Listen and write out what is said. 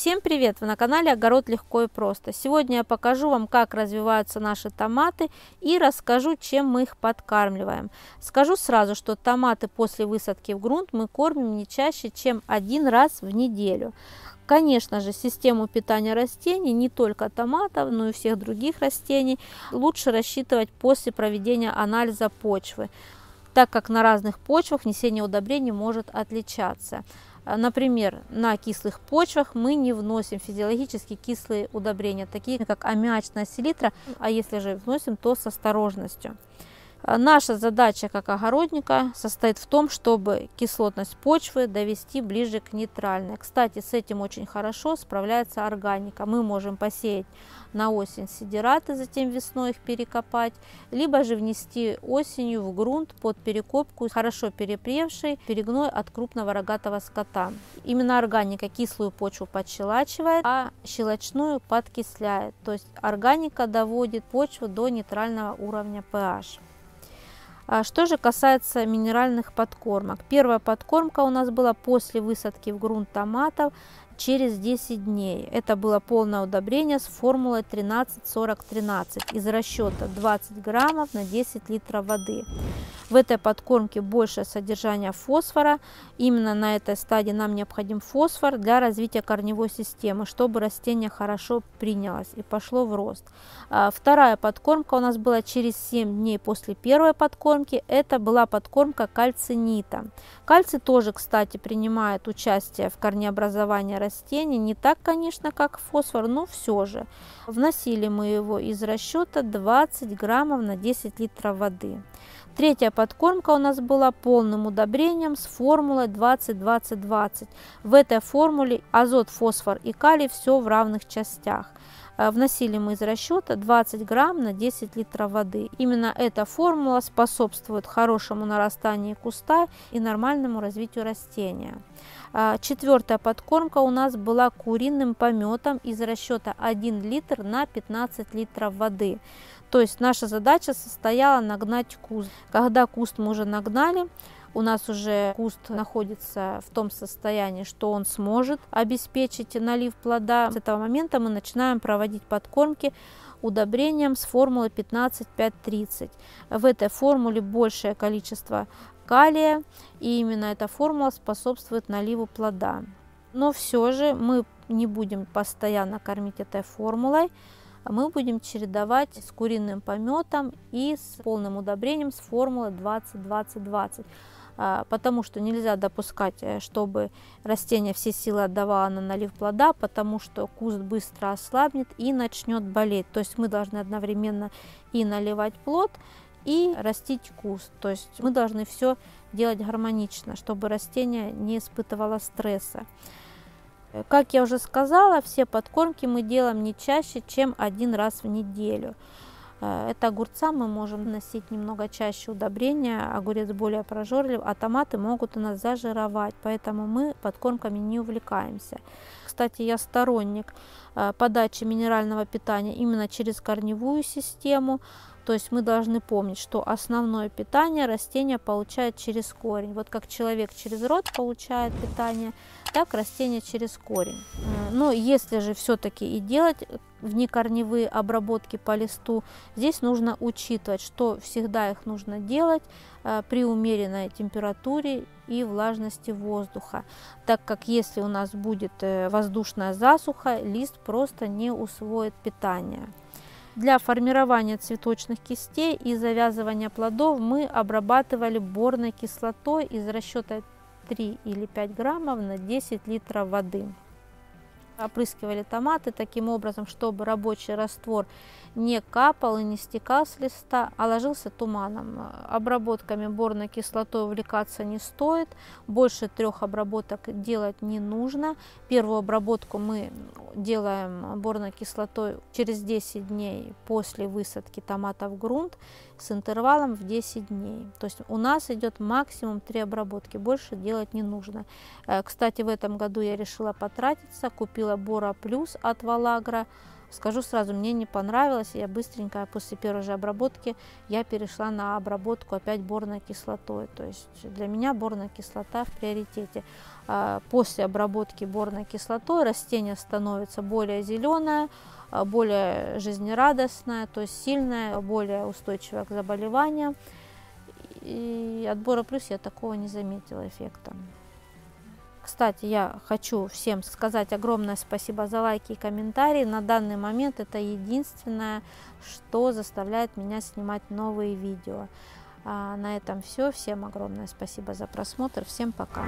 Всем привет! Вы на канале Огород легко и просто. Сегодня я покажу вам, как развиваются наши томаты и расскажу, чем мы их подкармливаем. Скажу сразу, что томаты после высадки в грунт мы кормим не чаще, чем один раз в неделю. Конечно же, систему питания растений, не только томатов, но и всех других растений, лучше рассчитывать после проведения анализа почвы, так как на разных почвах внесение удобрений может отличаться. Например, на кислых почвах мы не вносим физиологически кислые удобрения, такие как аммиачная селитра, а если же вносим, то с осторожностью. Наша задача как огородника состоит в том, чтобы кислотность почвы довести ближе к нейтральной. Кстати, с этим очень хорошо справляется органика. Мы можем посеять на осень сидираты, затем весной их перекопать, либо же внести осенью в грунт под перекопку хорошо перепревший перегной от крупного рогатого скота. Именно органика кислую почву подщелачивает, а щелочную подкисляет. То есть органика доводит почву до нейтрального уровня pH. Что же касается минеральных подкормок. Первая подкормка у нас была после высадки в грунт томатов через 10 дней. Это было полное удобрение с формулой 13-40-13 из расчета 20 граммов на 10 литров воды. В этой подкормке большее содержание фосфора. Именно на этой стадии нам необходим фосфор для развития корневой системы, чтобы растение хорошо принялось и пошло в рост. Вторая подкормка у нас была через 7 дней после первой подкормки. Это была подкормка кальцинита. Кальций тоже, кстати, принимает участие в корнеобразовании растений. Не так, конечно, как фосфор, но все же. Вносили мы его из расчета 20 граммов на 10 литров воды. Третья подкормка у нас была полным удобрением с формулой 20-20-20. В этой формуле азот, фосфор и калий все в равных частях. Вносили мы из расчета 20 грамм на 10 литров воды. Именно эта формула способствует хорошему нарастанию куста и нормальному развитию растения. Четвертая подкормка у нас была куриным пометом из расчета 1 литр на 15 литров воды. То есть наша задача состояла нагнать куст. Когда куст мы уже нагнали, у нас уже куст находится в том состоянии, что он сможет обеспечить налив плода. С этого момента мы начинаем проводить подкормки удобрением с формулой 15-5-30. В этой формуле большее количество калия, и именно эта формула способствует наливу плода. Но все же мы не будем постоянно кормить этой формулой. Мы будем чередовать с куриным пометом и с полным удобрением с формулой 20-20-20, потому что нельзя допускать, чтобы растение все силы отдавало на налив плода, потому что куст быстро ослабнет и начнет болеть. То есть мы должны одновременно и наливать плод, и растить куст. То есть мы должны все делать гармонично, чтобы растение не испытывало стресса. Как я уже сказала, все подкормки мы делаем не чаще, чем один раз в неделю. Это огурца мы можем вносить немного чаще удобрения, огурец более прожорлив, а томаты могут у нас зажировать, поэтому мы подкормками не увлекаемся. Кстати, я сторонник подачи минерального питания именно через корневую систему. То есть мы должны помнить, что основное питание растение получает через корень. Вот как человек через рот получает питание, так растение через корень. Но если же все-таки и делать внекорневые обработки по листу, здесь нужно учитывать, что всегда их нужно делать при умеренной температуре и влажности воздуха, так как если у нас будет воздушная засуха, лист просто не усвоит питание. Для формирования цветочных кистей и завязывания плодов мы обрабатывали борной кислотой из расчета 3 или 5 граммов на 10 литров воды. Опрыскивали томаты таким образом, чтобы рабочий раствор не капал и не стекал с листа, а ложился туманом. Обработками борной кислотой увлекаться не стоит, больше 3 обработок делать не нужно. Первую обработку мы делаем борной кислотой через 10 дней после высадки томата в грунт с интервалом в 10 дней. То есть у нас идет максимум 3 обработки, больше делать не нужно. Кстати, в этом году я решила потратиться, купила бора плюс от Валагра Скажу сразу, мне не понравилось, я быстренько после первой же обработки я перешла на обработку опять борной кислотой. То есть для меня борная кислота в приоритете. После обработки борной кислотой растение становится более зеленое, более жизнерадостное, то есть сильное, более устойчивое к заболеваниям. И от Бора Плюс я такого не заметила эффекта. Кстати, я хочу всем сказать огромное спасибо за лайки и комментарии. На данный момент это единственное, что заставляет меня снимать новые видео. На этом все. Всем огромное спасибо за просмотр. Всем пока.